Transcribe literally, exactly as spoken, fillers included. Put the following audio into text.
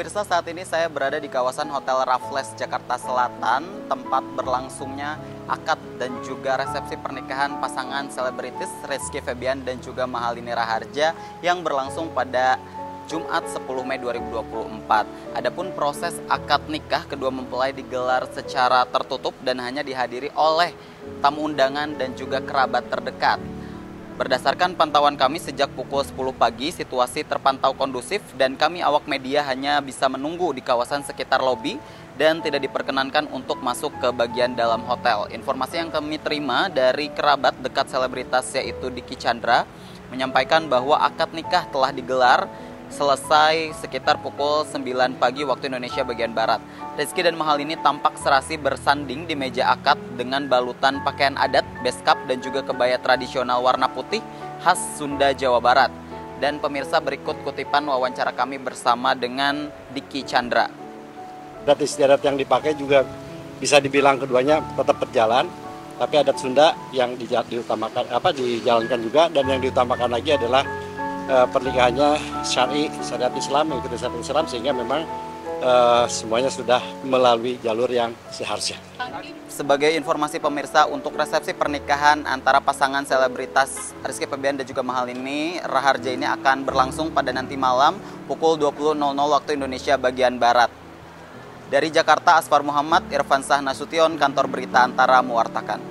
Pemirsa, saat ini saya berada di kawasan Hotel Raffles Jakarta Selatan, tempat berlangsungnya akad dan juga resepsi pernikahan pasangan selebritis Rizky Febian dan juga Mahalini Raharja yang berlangsung pada Jumat sepuluh Mei dua ribu dua puluh empat. Adapun proses akad nikah kedua mempelai digelar secara tertutup dan hanya dihadiri oleh tamu undangan dan juga kerabat terdekat. Berdasarkan pantauan kami sejak pukul sepuluh pagi, situasi terpantau kondusif dan kami awak media hanya bisa menunggu di kawasan sekitar lobi dan tidak diperkenankan untuk masuk ke bagian dalam hotel. Informasi yang kami terima dari kerabat dekat selebritas yaitu Dicky Chandra menyampaikan bahwa akad nikah telah digelar selesai sekitar pukul sembilan pagi waktu Indonesia bagian Barat. Rizky dan Mahalini tampak serasi bersanding di meja akad dengan balutan pakaian adat, beskap dan juga kebaya tradisional warna putih khas Sunda, Jawa Barat. Dan pemirsa, berikut kutipan wawancara kami bersama dengan Dicky Chandra. Adat istiadat yang dipakai juga bisa dibilang keduanya tetap berjalan, tapi adat Sunda yang diutamakan apa dijalankan juga, dan yang diutamakan lagi adalah uh, pernikahannya syar'i, syariat Islam, mengikuti syariat Islam, sehingga memang Uh, semuanya sudah melalui jalur yang seharusnya. Sebagai informasi pemirsa, untuk resepsi pernikahan antara pasangan selebritas Rizky Febian dan juga Mahalini Raharja ini akan berlangsung pada nanti malam pukul dua puluh waktu Indonesia bagian Barat. Dari Jakarta, Azhfar Muhammad, Irfansyah Nasution, Kantor Berita Antara mewartakan.